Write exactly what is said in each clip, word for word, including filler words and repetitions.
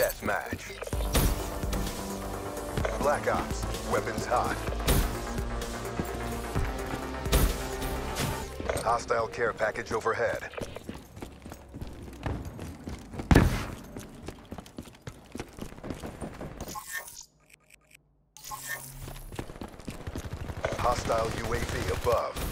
Deathmatch. Black Ops, weapons hot. Hostile care package overhead. Hostile U A V above.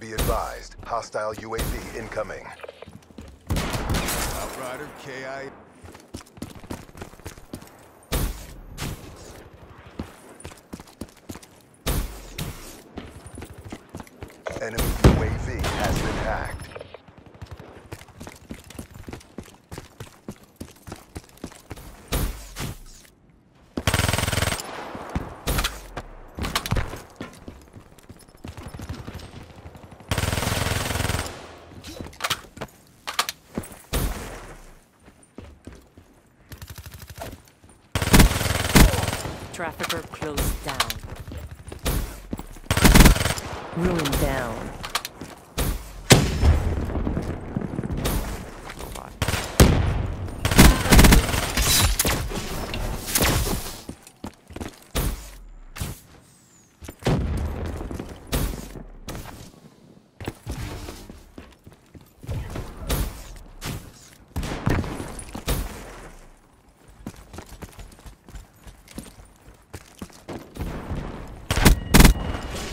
Be advised, hostile U A V incoming. Outrider K I. Enemy U A V has been hacked. Trafficker closed down. Ruin down.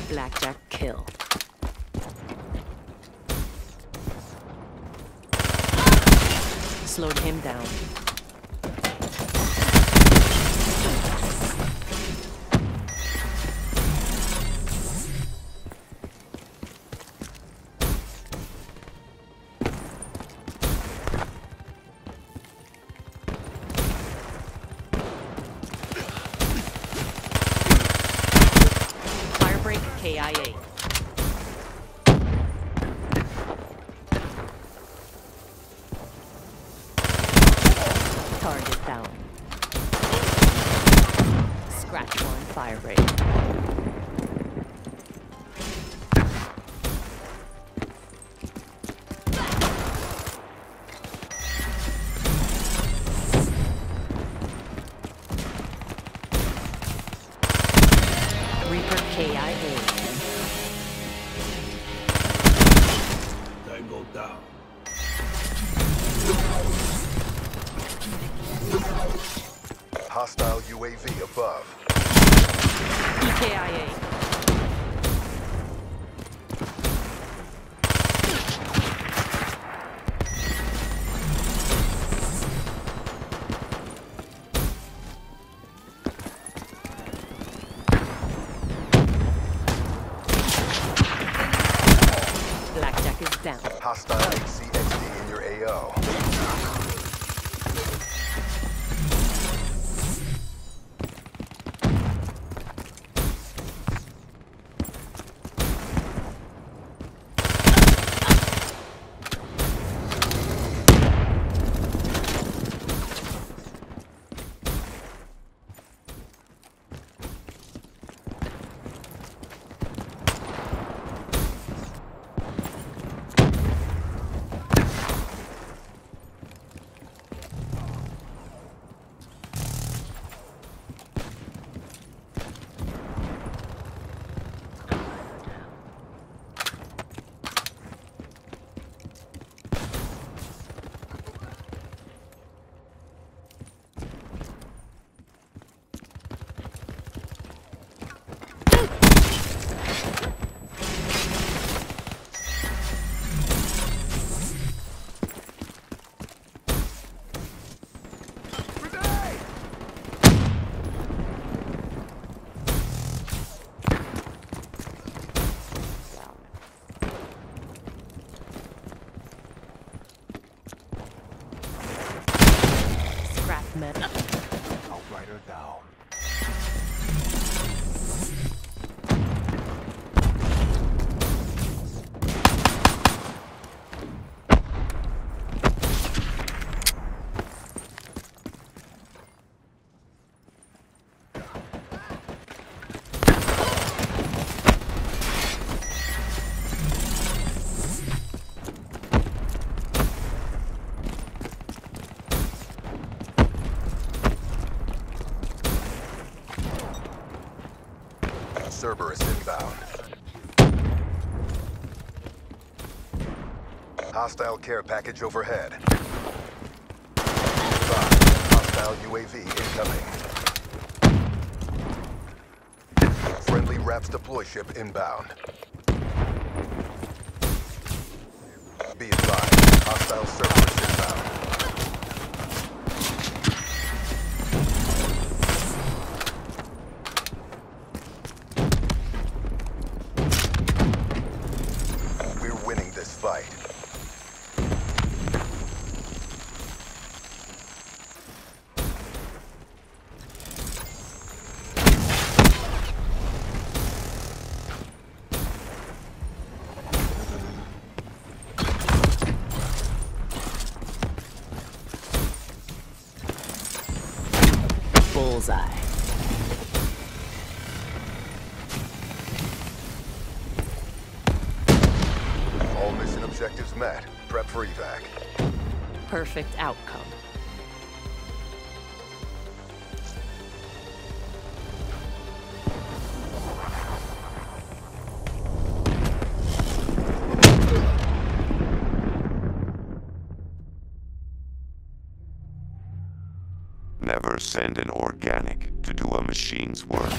Blackjack kill. Slowed him down. K I A. Target down. Scratch one, fire rate. Reaper K I A. Down. Hostile U A V above. E K I A. Blackjack is down. Hostile H C X D in your A O. Cerberus inbound. Hostile care package overhead. Hostile U A V incoming. Friendly RAPS deploy ship inbound. Be advised, hostile Cerberus inbound. Bullseye. All mission objectives met. Prep for evac. Perfect outcome. Never send an organic to do a machine's work.